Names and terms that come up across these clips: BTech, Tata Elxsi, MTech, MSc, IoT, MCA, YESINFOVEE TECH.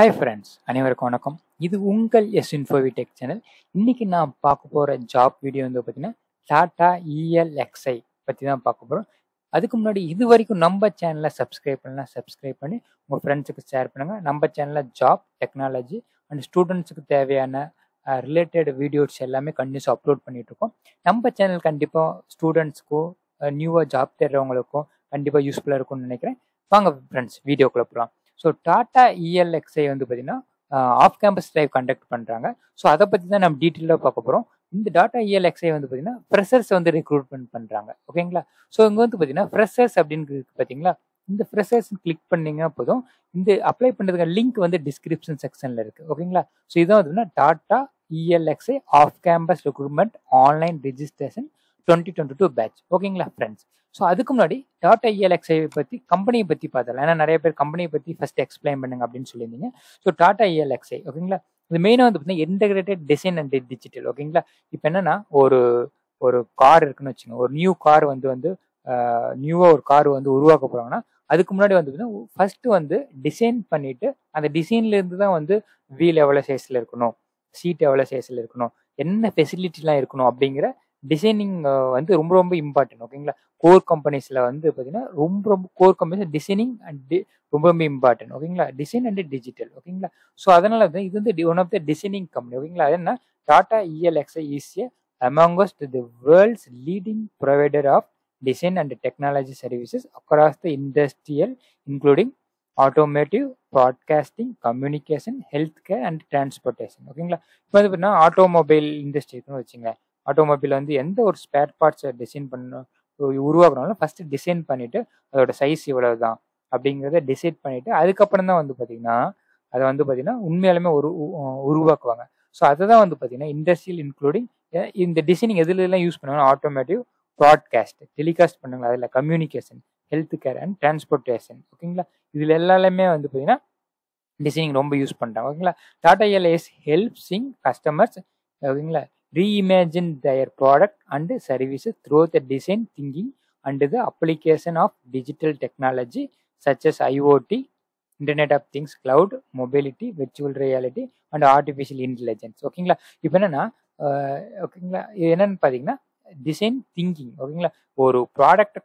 Hi friends, அனைவருக்கும் வணக்கம். இது உங்கள் YESINFOVEE TECH சேனல். இன்னைக்கு நான் பார்க்க போற ஜாப் வீடியோ வந்து பார்த்தீங்கன்னா Tata Elxsi பத்தி தான் பார்க்க போறோம். அதுக்கு முன்னாடி இது வரைக்கும் நம்ம சேனலை சப்ஸ்கிரைப் பண்ணலாம், சப்ஸ்கிரைப் பண்ணி உங்க ஃப்ரெண்ட்ஸுக்கு ஷேர் பண்ணுங்க. நம்ம சேனல்ல ஜாப், டெக்னாலஜி அண்ட் ஸ்டூடெண்ட்ஸுக்கு தேவையான ரிலேட்டட் வீடியோஸ் எல்லாமே கண்டினியூஸ் அப்லோட் பண்ணிட்டு இருக்கோம். நம்ம சேனல் கண்டிப்பா ஸ்டூடெண்ட்ஸ்க்கோ நியூவா ஜாப் தேடுறவங்களுக்கோ கண்டிப்பா யூஸ்ஃபுல்லா இருக்கும்னு நினைக்கிறேன். வாங்க ஃப்ரெண்ட்ஸ் வீடியோக்குள்ள போகலாம். So Tata Elxsi வந்து பார்த்தீங்கன்னா ஆஃப் கேம்பஸ் லைவ் கண்டக்ட் பண்ணுறாங்க. ஸோ அதை பற்றி தான் நம்ம டீட்டெயிலாக பார்க்க போகிறோம். இந்த Tata Elxsi வந்து பார்த்தீங்கன்னா ஃப்ரெஷர்ஸ் வந்து ரெக்ரூட்மெண்ட் பண்ணுறாங்க, ஓகேங்களா? ஸோ இங்கே வந்து பார்த்தீங்கன்னா ஃப்ரெஷர்ஸ் அப்படின்னு பார்த்தீங்களா, இந்த ஃப்ரெஷர்ஸ் கிளிக் பண்ணிங்கன்னா போதும். இந்த அப்ளை பண்ணுறதுக்கு லிங்க் வந்து டிஸ்கிரிப்ஷன் செக்ஷனில் இருக்குது, ஓகேங்களா? ஸோ இதான் வந்து Tata Elxsi off campus recruitment online registration 2022 batch, ஓகேங்களா ஃப்ரெண்ட்ஸ்? ஸோ அதுக்கு முன்னாடி Tata Elxsi பற்றி கம்பெனியை பற்றி பார்த்துடலாம். ஏன்னா நிறைய பேர் கம்பெனியை பற்றி ஃபர்ஸ்ட் எக்ஸ்பிளைன் பண்ணுங்க அப்படின்னு சொல்லியிருந்தீங்க. ஸோ Tata Elxsi ஓகேங்களா, இது மெயினாக வந்து பார்த்தீங்கன்னா இன்டெகிரேட்டட் டிசைன் அண்ட் டிஜிட்டல், ஓகேங்களா? இப்போ என்னன்னா ஒரு கார் இருக்குன்னு வச்சுக்கோங்க. ஒரு நியூ கார் வந்து நியூவாக ஒரு கார் வந்து உருவாக்க போகிறாங்கன்னா அதுக்கு முன்னாடி வந்து பார்த்தீங்கன்னா ஃபர்ஸ்ட் வந்து டிசைன் பண்ணிட்டு அந்த டிசைன்லேருந்து தான் வந்து வீல் எவ்வளோ சைஸில் இருக்கணும், சீட் எவ்வளோ சைஸில் இருக்கணும், என்ன ஃபெசிலிட்டிலாம் இருக்கணும் அப்படிங்கிற டிசைனிங் வந்து ரொம்ப ரொம்ப இம்பார்ட்டன்ட், ஓகேங்களா? கோர் கம்பெனிஸில் வந்து பார்த்தீங்கன்னா ரொம்ப கோர் கம்பெனிஸ் டிசைனிங் அண்ட் ரொம்ப இம்பார்ட்டன்ட், ஓகேங்களா? டிசைன் அண்ட் டிஜிட்டல், ஓகேங்களா? ஸோ அதனால வந்து இது வந்து one of the designing company, ஓகேங்களா? அது என்ன Tata Elxsi is amongst the world's leading provider of design and technology services across the industrial including automotive, broadcasting, communication, health care and transportation, ஓகேங்களா? இப்போ வந்து பார்த்தீங்கன்னா ஆட்டோமொபைல் இண்டஸ்ட்ரிக்குன்னு வச்சுங்க. ஆட்டோமொபைல் வந்து எந்த ஒரு ஸ்பேர் பார்ட்ஸை டிசைன் பண்ண உருவாக்குனாலும் ஃபர்ஸ்ட் டிசைன் பண்ணிட்டு அதோட சைஸ் இவ்வளவு தான் அப்படிங்கிறத டிசைட் பண்ணிட்டு அதுக்கப்புறம் தான் வந்து பார்த்தீங்கன்னா அதை வந்து பார்த்தீங்கன்னா உண்மையாலுமே உருவாக்குவாங்க. ஸோ அதை தான் வந்து பார்த்தீங்கன்னா இண்டஸ்ட்ரியல் இன்க்ளூடிங் இந்த டிசைனிங் எதுலாம் யூஸ் பண்ணுவாங்க, ஆட்டோமேட்டிவ், ப்ராட்காஸ்ட், டெலிகாஸ்ட் பண்ணுங்களா, அதில் communication, health care and transportation, ஓகேங்களா? இதில் எல்லாமே வந்து பார்த்தீங்கன்னா டிசைனிங் ரொம்ப யூஸ் பண்ணுறாங்க, ஓகேங்களா? Tata Elxsi ஹெல்ப்ஸிங் கஸ்டமர்ஸ் ஓகேங்களா reimagine their product and services through the design thinking and the application of digital technology such as IoT, Internet of Things, cloud, mobility, virtual reality and artificial intelligence, ஓகேங்களா? இப்போ என்னன்னா ஓகேங்களா இது என்னன்னு பார்த்தீங்கன்னா design thinking, ஓகேங்களா? ஒரு ப்ராடக்டை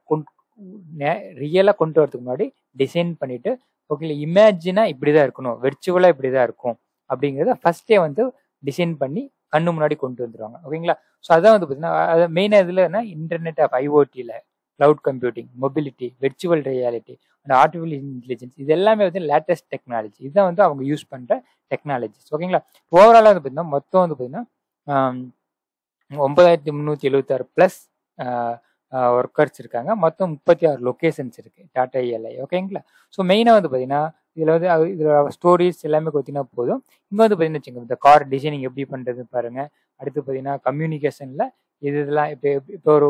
ரியலாக கொண்டு வரதுக்கு முன்னாடி டிசைன் பண்ணிட்டு ஓகேங்களா இமேஜினா இப்படிதான் இருக்கணும், விர்ச்சுவலாக இப்படிதான் இருக்கும் அப்படிங்கிறத ஃபர்ஸ்டே வந்து டிசைன் பண்ணி கண்ணு முன்னாடி கொண்டு வந்துடுவாங்க, ஓகேங்களா? ஸோ அதான் வந்து பார்த்தீங்கன்னா அது மெயினாக இதில் என்ன இன்டர்நெட் ஆஃப் ஐஓடியில் cloud computing, mobility, virtual reality and artificial intelligence இது எல்லாமே வந்து லேட்டஸ்ட் டெக்னாலஜி. இதுதான் வந்து அவங்க யூஸ் பண்ணுற டெக்னாலஜிஸ், ஓகேங்களா? ஓவராலாக வந்து பார்த்தீங்கன்னா மொத்தம் வந்து பார்த்தீங்கன்னா 9376 ப்ளஸ் ஒர்க்கர்ஸ் இருக்காங்க. மொத்தம் 36 லொக்கேஷன்ஸ் இருக்குது Tata Elxsi, ஓகேங்களா? ஸோ மெயினாக வந்து பார்த்தீங்கன்னா இதில் வந்து இதில் ஸ்டோரிஸ் எல்லாமே பார்த்தீங்கன்னா போதும். இங்கே வந்து பார்த்தீங்கன்னா வச்சுக்கோங்க இந்த கார் டிசைனிங் எப்படி பண்ணுறது பாருங்கள். அடுத்து பார்த்தீங்கன்னா கம்யூனிகேஷனில் இதெல்லாம் இப்போ ஒரு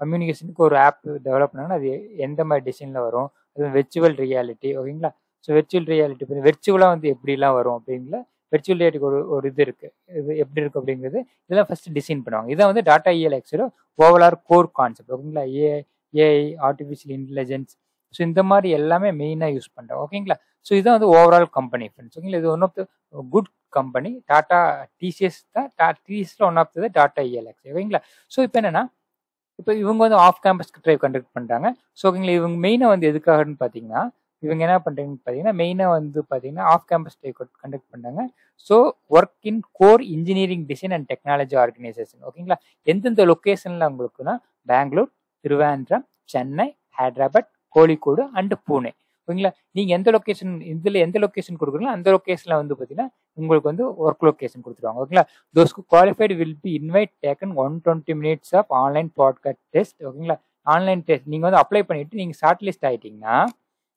கம்யூனிகேஷனுக்கு ஒரு ஆப் டெவலப் பண்ணாங்கன்னா அது எந்த மாதிரி டிசைனில் வரும், அது விர்ச்சுவல் ரியாலிட்டி, ஓகேங்களா? ஸோ விர்ச்சுவல் ரியாலிட்டி பார்த்தீங்கன்னா விர்ச்சுவலாக வந்து எப்படிலாம் வரும் அப்படிங்கிற விர்ச்சுவல் ரியாலிட்டிக்கு ஒரு இது இருக்குது, இது எப்படி இருக்குது அப்படிங்கிறது இதெல்லாம் ஃபஸ்ட்டு டிசைன் பண்ணுவாங்க. இதான் வந்து Tata Elxsi overall core concept, ஓகேங்களா? ஏஐ, ஆர்டிஃபிஷியல் இன்டெலிஜென்ஸ், ஸோ இந்த மாதிரி எல்லாமே மெயினாக யூஸ் பண்ணுறோம், ஓகேங்களா? ஸோ இதான் வந்து ஓவரால் கம்பெனி ஃப்ரெண்ட்ஸ், ஓகேங்களா? இது one of the good company. Tata TCS தான் டிசிஎஸ்ல one of the Tata Elxsi, ஓகேங்களா? ஸோ இப்போ என்னன்னா இப்போ இவங்க வந்து ஆஃப் கேம்பஸ் ட்ரைவ் கண்டக்ட் பண்ணுறாங்க. ஸோ ஓகேங்களா இவங்க மெயினாக வந்து எதுக்காகன்னு பார்த்தீங்கன்னா இவங்க என்ன பண்ணுறாங்கன்னு பார்த்தீங்கன்னா மெயினாக வந்து பார்த்தீங்கன்னா ஆஃப் கேம்பஸ் ட்ரைவ் கண்டக்ட் பண்ணுறாங்க. So work in core engineering design and technology organisation, ஓகேங்களா? எந்தெந்த லொக்கேஷனில் அவங்களுக்குன்னா பெங்களூர், திருவாந்திரம், சென்னை, ஹைதராபாத், கோலி கூடு அண்டு பூனே, ஓகேங்களா? நீங்கள் எந்த லொக்கேஷன் இதில் எந்த லொக்கேஷன் கொடுக்குறீங்களோ அந்த லொக்கேஷனில் வந்து பார்த்தீங்கன்னா உங்களுக்கு வந்து ஒர்க் லொக்கேஷன் கொடுத்துருவாங்க, ஓகேங்களா? தோஸ்க்கு qualified will be invite taken 120 minutes of online podcast test, ஓகேங்களா? ஆன்லைன் டெஸ்ட் நீங்கள் வந்து அப்ளை பண்ணிவிட்டு நீங்கள் ஷார்ட் லிஸ்ட் ஆகிட்டிங்கன்னா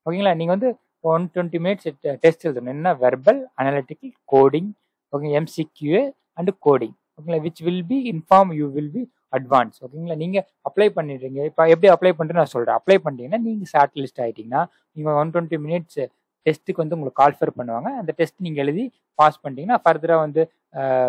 ஓகேங்களா நீங்கள் வந்து 120 minutes டெஸ்ட் எழுதணும். என்ன verbal, analytical, coding, okay MCA and coding, ஓகேங்களா? Which will be inform you will be advance, ஓகேங்களா? நீங்கள் அப்ளை பண்ணிடுறீங்க. இப்போ எப்படி அப்ளை பண்ணுறேன்னு நான் சொல்கிறேன். அப்ளை பண்ணிட்டீங்கன்னா நீங்கள் ஷார்ட் லிஸ்ட் ஆகிட்டிங்கன்னா நீங்கள் 120 minutes டெஸ்ட்டுக்கு வந்து உங்களுக்கு கால்ஃபர் பண்ணுவாங்க. அந்த டெஸ்ட் நீங்கள் எழுதி பாஸ் பண்ணிட்டீங்கன்னா ஃபர்தராக வந்து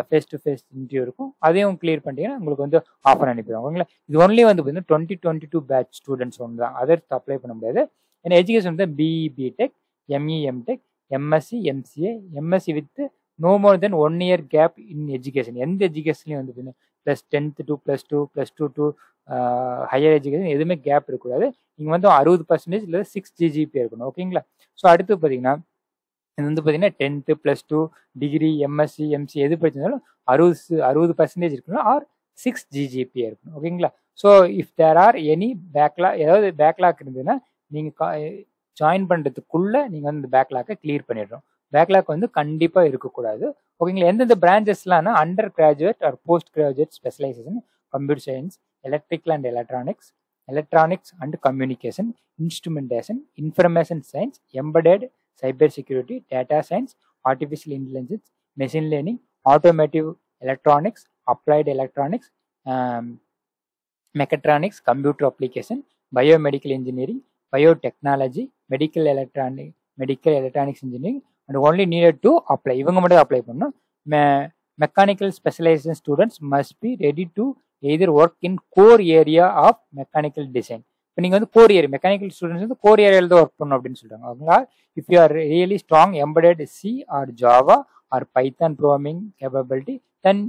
ஃபேஸ் டு ஃபேஸ் இன்டர்வியூ இருக்கும். அதையும் கிளியர் பண்ணிட்டீங்கன்னா உங்களுக்கு வந்து ஆஃபர் அனுப்பிடுவாங்க, ஓகேங்களா? இது ஒன்லி வந்து பார்த்தீங்கன்னா 2022 பேட்ச் ஸ்டூடெண்ட்ஸ் ஒன்று தான், அதற்கு அப்ளை பண்ண முடியாது. ஏன்னா எஜுகேஷன் வந்து BE BTech, ME MTech, MSc, MCA, MSc with no more than 1 year gap in education. End education plus 10th to plus 2, plus 2 to higher education, there is no gap. You have 60% or 6 GGP. Okay? So, that's the 10th plus 2 degree, MSc, MCA, 60% or 6 GGP. Okay? So, if there are any backlog, you can join the backlog clear. Backlog வந்து கண்டிப்பா இருக்க கூடாது. ஓகேங்களா, எந்தெந்த branchesலாம்னா under graduate or post graduate specialisation computer science, electrical and electronics, electronics and communication, instrumentation, information science, embedded, cyber security, data science, artificial intelligence, machine learning, automotive electronics, applied electronics, mechatronics, computer application, biomedical engineering, biotechnology, medical electronics engineering, and only needed to apply. Even if you apply, mechanical specialization students must be ready to either work in core area of mechanical design. Core area, mechanical students in the core area work. If you are really strong embedded C or Java or Python programming capability, then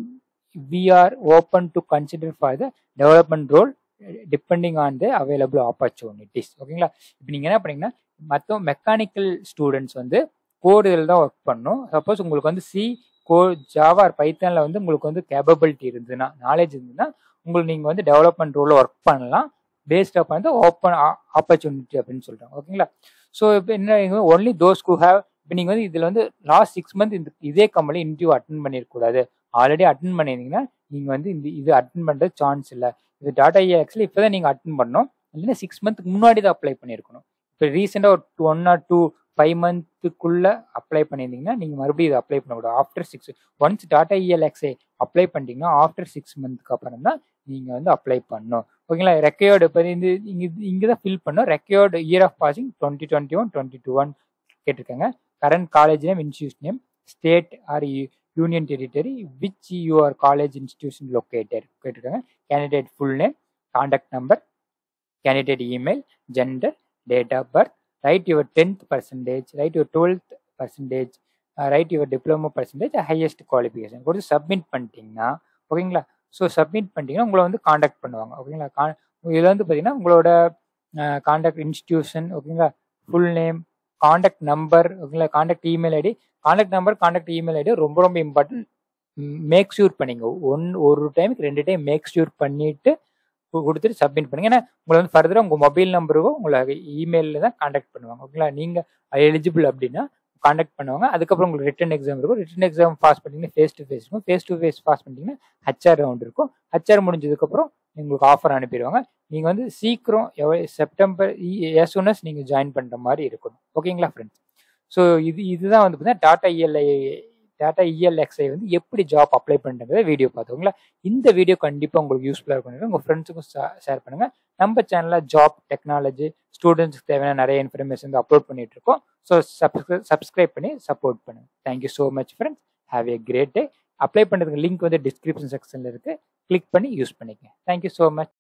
we are open to consider for the development role depending on the available opportunities. Okay, mechanical students on the code தான் work பண்ணும். Suppose உங்களுக்கு C, code, Java, பைத்தான்ல உங்களுக்கு capability இருந்ததுன்னா, knowledge இருந்ததுன்னா உங்களுக்கு நீங்கள் development ரோல ஒர்க் பண்ணலாம். பேஸ்ட் அப் அந்த ஓப்பன் ஆப்பர்ச்சுனிட்டி அப்படின்னு சொல்றாங்க. ஓகேங்களா, ஸோ இப்போ என்ன, ஒன்லி தோஸ் ஹூ ஹேவ், இப்போ நீங்கள் இதில் லாஸ்ட் 6 month இந்த இதே கம்பெனி இன்டர்வியூ அட்டன் பண்ணிடக்கூடாது. ஆல்ரெடி அட்டன் பண்ணியிருந்தீங்கன்னா நீங்கள் இந்த இது அட்டன் பண்ணுறது சான்ஸ் இல்லை. இது டாடா ஆக்சுவலி இப்போ தான் நீங்கள் அட்டன் பண்ணணும், இல்லைன்னா 6 month முன்னாடி தான் அப்ளை பண்ணியிருக்கணும். இப்போ ரீசெண்டாக ஒரு 1 or 2 5 month அப்ளை பண்ணியிருந்தீங்கன்னா நீங்கள் மறுபடியும் இதை அப்ளை பண்ணக்கூடாது. After 6 once Tata ELXI apply பண்ணிட்டீங்கன்னா ஆஃப்டர் 6 monthக்கு அப்புறம் தான் நீங்கள் அப்ளை பண்ணணும். ஓகேங்களா, ரெக்கையோர்டு இப்போ இந்த இங்கே தான் ஃபில் பண்ணோம். ரெக்கையோர்டு இயர் ஆஃப் பாசிங் 2021, 2022 கேட்டிருக்காங்க. Current college name, institution name, state or union territory, which your college institution located கேட்டிருக்காங்க. Candidate full name, contact number, candidate email, gender, date of birth, write your 10th percentile, write your 12th percentile, write your diploma percentage, highest qualification. Go to submit பண்ணிட்டீங்கன்னா, ஓகேங்களா, so submit பண்ணிட்டீங்கன்னா உங்களை contact பண்ணுவாங்க. ஓகேங்களா, இதில் பார்த்தீங்கன்னா உங்களோட contact institution, ஓகேங்களா, ஃபுல் நேம், காண்டாக்ட் நம்பர், ஓகேங்களா, contact email ID, contact number, contact email ID ரொம்ப ரொம்ப இம்பார்ட்டன்ட். மேக் ஷூர் பண்ணிங்க, ஒரு டைமுக்கு 2 டைம் மேக் ஷூர் பண்ணிட்டு கொடுத்துட்டு சப்மிட் பண்ணுங்க. ஏன்னா உங்களை ஃபர்தராக உங்கள் மொபைல் நம்பருக்கோ உங்களுக்கு இமெயிலில் தான் காண்டாக்ட் பண்ணுவாங்க. ஓகேங்களா, நீங்கள் எலிஜிபிள் அப்படின்னா காண்டாக்ட் பண்ணுவாங்க. அதுக்கப்புறம் உங்களுக்கு ரிட்டன் எக்ஸாம் இருக்கும். ரிட்டன் எக்ஸாம் பாஸ் பண்ணிங்கன்னா ஃபேஸ் டு ஃபேஸ் இருக்கும். ஃபேஸ் டு ஃபேஸ் பாஸ் பண்ணிட்டீங்கன்னா HR ரவுண்ட் இருக்கும். HR முடிஞ்சதுக்கப்புறம் உங்களுக்கு ஆஃபர் அனுப்பிடுவாங்க. நீங்கள் சீக்கிரம் செப்டம்பர் as soon as நீங்கள் ஜாயின் பண்ணுற மாதிரி இருக்கணும். ஓகேங்களா ஃப்ரெண்ட்ஸ், ஸோ இதுதான் பார்த்தீங்கன்னா டாடா ELXI எப்படி ஜாப் அப்ளை பண்ணுறத வீடியோ பார்த்துக்கோங்களா. இந்த வீடியோ கண்டிப்பாக உங்களுக்கு யூஸ்ஃபுல்லாக இருக்கும். உங்கள் ஃப்ரெண்ட்ஸுக்கும் ஷேர் பண்ணுங்கள். நம்ம சேனலில் ஜாப், டெக்னாலஜி, ஸ்டூடெண்ட்ஸ்க்கு தேவையான நிறைய இன்ஃபர்மேஷன் அப்லோட் பண்ணிட்டு இருக்கோம். ஸோ சப்ஸ்கிரைப் பண்ணி சப்போர்ட் பண்ணுங்கள். Thank you so much friends. Have a great day. Apply பண்ணுறதுக்கு லிங்க் டிஸ்கிரிப்ஷன் செக்ஷனில் இருக்குது. கிளிக் பண்ணி யூஸ் பண்ணிக்கங்க. Thank you so much.